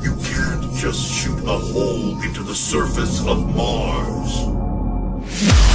You can't just shoot a hole into the surface of Mars.